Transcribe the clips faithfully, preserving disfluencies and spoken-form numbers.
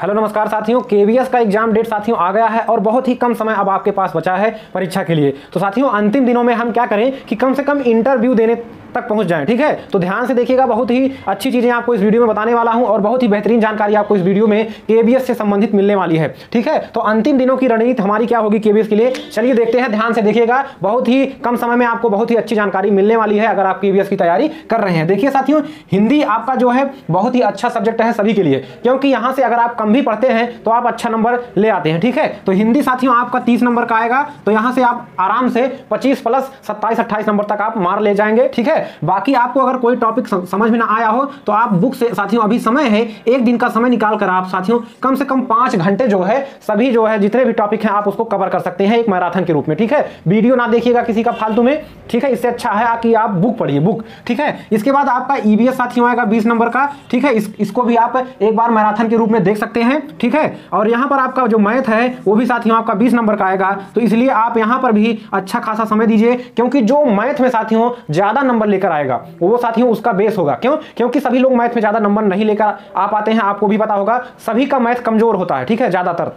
Hello नमस्कार साथियों, KVS का एग्जाम डेट साथियों आ गया है और बहुत ही कम समय अब आपके पास बचा है परीक्षा के लिए। तो साथियों अंतिम दिनों में हम क्या करें कि कम से कम इंटरव्यू देने तक पहुंच जाएं, ठीक है। तो ध्यान से देखिएगा, बहुत ही अच्छी चीजें आपको इस वीडियो में बताने वाला हूं और बहुत ही बेहतरीन जानकारी आपको इस वीडियो में केवीएस से संबंधित मिलने वाली है, ठीक है। तो अंतिम दिनों की रणनीति हमारी क्या होगी केवीएस के लिए, चलिए देखते हैं, ध्यान से देखिएगा। बहुत ही कम समय में आपको बहुत ही अच्छी जानकारी मिलने वाली है अगर आप केवीएस की तैयारी कर रहे हैं। देखिए साथियों, हिंदी आपका जो है बहुत ही अच्छा सब्जेक्ट है सभी के लिए, क्योंकि यहाँ से अगर आप कम भी पढ़ते हैं तो आप अच्छा नंबर ले आते हैं, ठीक है। तो हिंदी साथियों आपका तीस नंबर का आएगा, तो यहाँ से आप आराम से पच्चीस प्लस सत्ताईस अट्ठाईस नंबर तक आप मार ले जाएंगे, ठीक है। बाकी आपको अगर कोई टॉपिक समझ में ना आया हो तो आप बुक से साथियों, अभी समय है, एक दिन का समय निकाल कर आप साथियों कम से कम पांच घंटे जो है सभी जो है जितने भी टॉपिक हैं आप उसको कवर कर सकते हैं एक मैराथन के रूप में, ठीक है। वीडियो ना देखिएगा किसी का फालतू में, ठीक है। इससे अच्छा है कि आप बुक पढ़िए, बुक, ठीक है। इसके बाद आपका ईवीएस साथियों आएगा बीस नंबर का, ठीक है। इस, इसको भी आप एक बार मैराथन के रूप में देख सकते हैं, ठीक है। और यहाँ पर आपका जो मैथ है वो भी साथियों आपका बीस नंबर का आएगा, तो इसलिए आप यहाँ पर भी अच्छा खासा समय दीजिए, क्योंकि जो मैथ में साथियों ज्यादा नंबर लेकर आएगा वो साथियों उसका बेस होगा। क्यों? क्योंकि सभी लोग मैथ में ज्यादा नंबर नहीं लेकर आ पाते हैं, आपको भी पता होगा सभी का मैथ कमजोर होता है, ठीक है। ज्यादातर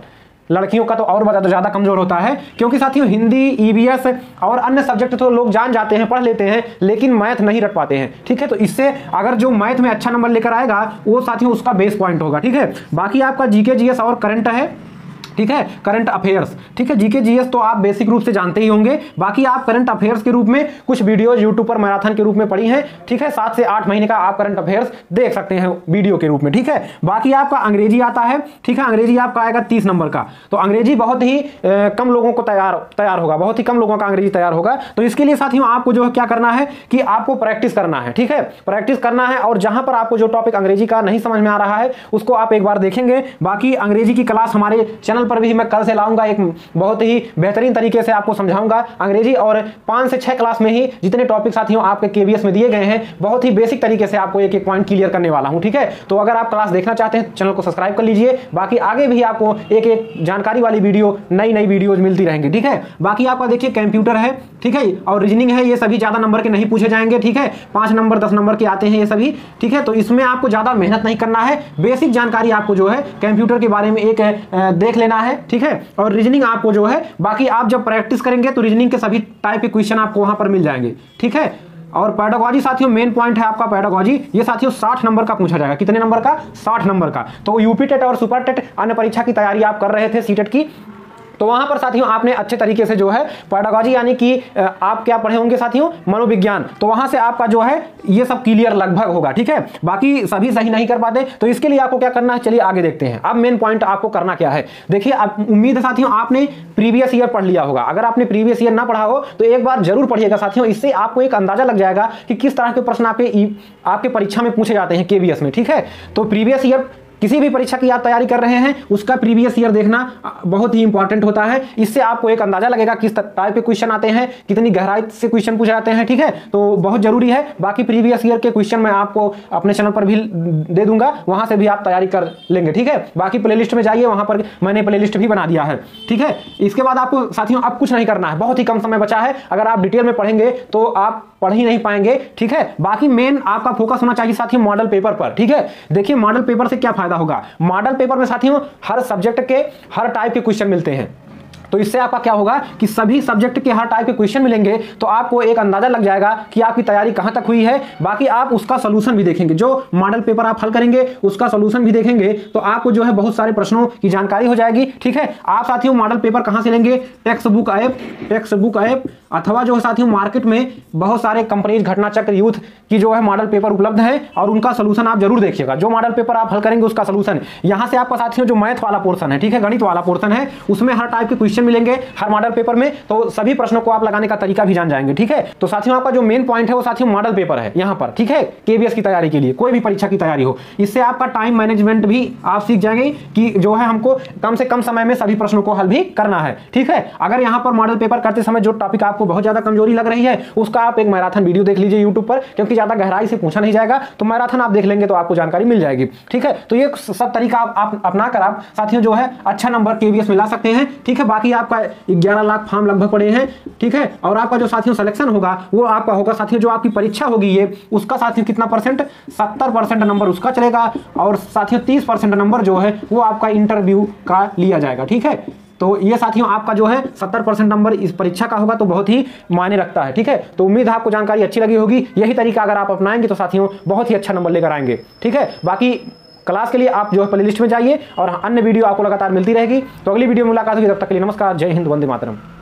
लड़कियों का तो और ज़्यादा कमज़ोर होता है, क्योंकि साथियों हिंदी, ईवीएस और अन्य सब्जेक्ट तो लोग जान जाते हैं, पढ़ लेते हैं, लेकिन मैथ नहीं रट पाते हैं, ठीक है। तो इससे अगर जो मैथ में अच्छा नंबर लेकर आएगा वो साथियों उसका बेस पॉइंट होगा, ठीक है। बाकी आपका जीके, जीएस और करंट है, ठीक है, करंट अफेयर्स, ठीक है। जीके जीएस तो आप बेसिक रूप से जानते ही होंगे, बाकी आप करंट अफेयर्स के रूप में कुछ वीडियोस यूट्यूब पर मैराथन के रूप में पड़ी हैं, ठीक है। सात से आठ महीने का आप करंट अफेयर्स देख सकते हैं वीडियो के रूप में, ठीक है। बाकी आपका अंग्रेजी आता है, ठीक है। अंग्रेजी आपका आएगा तीस नंबर का, तो अंग्रेजी बहुत ही ए, कम लोगों को तैयार तैयार होगा, बहुत ही कम लोगों का अंग्रेजी तैयार होगा। तो इसके लिए साथियों आपको जो है क्या करना है कि आपको प्रैक्टिस करना है, ठीक है, प्रैक्टिस करना है। और जहां पर आपको जो टॉपिक अंग्रेजी का नहीं समझ में आ रहा है उसको आप एक बार देखेंगे। बाकी अंग्रेजी की क्लास हमारे चैनल पर भी मैं कल से लाऊंगा, एक बहुत ही बेहतरीन तरीके से आपको समझाऊंगा अंग्रेजी, और पांच से छह क्लास में ही जितने टॉपिक साथियों आपके केवीएस में दिए गए हैं बहुत ही बेसिक तरीके से आपको एक एक पॉइंट क्लियर करने वाला हूं, ठीक है। तो अगर आप क्लास देखना चाहते हैं चैनल को सब्सक्राइब कर लीजिए, बाकी आगे भी आपको एक एक जानकारी वाली वीडियो, नई नई वीडियोज मिलती रहेंगी, ठीक है। बाकी आपका देखिए कंप्यूटर है, ठीक है, और रीजनिंग है, ये सभी ज्यादा नंबर के नहीं पूछे जाएंगे, ठीक है। पांच नंबर दस नंबर के आते हैं ये सभी, ठीक है। तो इसमें आपको ज्यादा मेहनत नहीं करना है, बेसिक जानकारी आपको जो है कंप्यूटर के बारे में एक देख लेना है, ठीक है। और रीजनिंग आपको जो है, बाकी आप जब प्रैक्टिस करेंगे तो रीजनिंग के सभी टाइप के क्वेश्चन आपको वहां पर मिल जाएंगे, ठीक है। और पेडागॉजी साथियों मेन पॉइंट है आपका पेडागॉजी, ये साथियों साठ नंबर का पूछा जाएगा। कितने नंबर का? साठ नंबर का। तो यूपी टेट और सुपर टेट अन्य परीक्षा की तैयारी आप कर रहे थे, सी टेट की, तो वहां पर साथियों आपने अच्छे तरीके से जो है पेडागॉजी यानी कि आप क्या पढ़े होंगे साथियों, मनोविज्ञान, तो वहां से आपका जो है ये सब क्लियर लगभग होगा, ठीक है। बाकी सभी सही नहीं कर पाते, तो इसके लिए आपको क्या करना है, चलिए आगे देखते हैं। अब मेन पॉइंट आपको करना क्या है, देखिए उम्मीद है साथियों आपने प्रीवियस ईयर पढ़ लिया होगा। अगर आपने प्रीवियस ईयर ना पढ़ा हो तो एक बार जरूर पढ़िएगा साथियों, इससे आपको एक अंदाजा लग जाएगा कि किस तरह के प्रश्न आपके आपके परीक्षा में पूछे जाते हैं केवीएस में, ठीक है। तो प्रीवियस ईयर किसी भी परीक्षा की आप तैयारी कर रहे हैं उसका प्रीवियस ईयर देखना बहुत ही इंपॉर्टेंट होता है, इससे आपको एक अंदाजा लगेगा किस टाइप के क्वेश्चन आते हैं, कितनी गहराई से क्वेश्चन पूछे जाते हैं, ठीक है। तो बहुत जरूरी है। बाकी प्रीवियस ईयर के क्वेश्चन मैं आपको अपने चैनल पर भी दे दूंगा, वहां से भी आप तैयारी कर लेंगे, ठीक है। बाकी प्ले लिस्ट में जाइए, वहां पर मैंने प्ले लिस्ट भी बना दिया है, ठीक है। इसके बाद आपको साथियों अब कुछ नहीं करना है, बहुत ही कम समय बचा है, अगर आप डिटेल में पढ़ेंगे तो आप पढ़ ही नहीं पाएंगे, ठीक है। बाकी मेन आपका फोकस होना चाहिए साथियों मॉडल पेपर पर, ठीक है। देखिए मॉडल पेपर से क्या फायदा होगा, मॉडल पेपर में साथियों हर सब्जेक्ट के हर टाइप के क्वेश्चन मिलते हैं, तो इससे आपका क्या होगा कि सभी सब्जेक्ट के हर टाइप के क्वेश्चन मिलेंगे, तो आपको एक अंदाजा लग जाएगा कि आपकी तैयारी कहां तक हुई है। बाकी आप उसका सोल्यूशन भी देखेंगे, जो मॉडल पेपर आप हल करेंगे उसका सोल्यूशन भी देखेंगे, तो आपको जो है बहुत सारे प्रश्नों की जानकारी हो जाएगी, ठीक है। आप साथियों मॉडल पेपर कहां से लेंगे, text book app, text book app अथवा जो है साथियों मार्केट में बहुत सारे कंपनीज, घटना चक्र, यूथ की जो है मॉडल पेपर उपलब्ध है और उनका सोल्यूशन आप जरूर देखिएगा। जो मॉडल पेपर आप हल करेंगे उसका सोल्यूशन, यहाँ से आपका साथियों जो मैथ वाला पोर्सन है, ठीक है, गणित वाला पोर्सन है, उसमें हर टाइप के क्वेश्चन मिलेंगे हर मॉडल पेपर में, तो सभी प्रश्नों को आप लगाने का तरीका भी जान जाएंगे, ठीक है। तो साथियों आपका जो मेन पॉइंट है वो साथियों मॉडल पेपर है यहां पर, ठीक है, केवीएस की तैयारी के लिए, कोई भी परीक्षा की तैयारी हो। इससे आपका टाइम मैनेजमेंट भी आप सीख जाएंगे कि जो है हमको कम से कम समय में सभी प्रश्नों को हल भी करना है, ठीक है। अगर यहां पर मॉडल पेपर करते समय जो टॉपिक आपको बहुत ज्यादा कमजोरी लग रही है उसका आप एक मैराथन वीडियो देख लीजिए यूट्यूब पर, क्योंकि ज्यादा गहराई से पूछा नहीं जाएगा, तो मैराथन आप देख लेंगे तो आपको जानकारी मिल जाएगी, ठीक है। तो ये सब तरीका आप अपना कर आप साथियों जो है अच्छा नंबर केवीएस में ला सकते हैं, ठीक है। बाकी बाकी आपका ग्यारह लाख फॉर्म लगभग पड़े हैं, ठीक है। और आपका जो साथियों सिलेक्शन होगा वो आपका होगा साथियों, जो आपकी परीक्षा होगी ये उसका साथियों कितना परसेंट, सत्तर परसेंट नंबर उसका चलेगा और साथियों तीस परसेंट नंबर जो है वो आपका इंटरव्यू का लिया जाएगा, ठीक है। तो ये साथियों आपका जो है सत्तर परसेंट नंबर इस परीक्षा का होगा, तो बहुत ही मायने रखता है, ठीक है। तो उम्मीद है आपको जानकारी अच्छी लगी होगी। यही तरीका अगर आप अपनाएंगे तो साथियों बहुत ही अच्छा नंबर लेकर आएंगे, ठीक है। बाकी क्लास के लिए आप जो है प्लेलिस्ट में जाइए और अन्य वीडियो आपको लगातार मिलती रहेगी। तो अगली वीडियो में मुलाकात होगी, तब तक के लिए नमस्कार, जय हिंद, वंदे मातरम।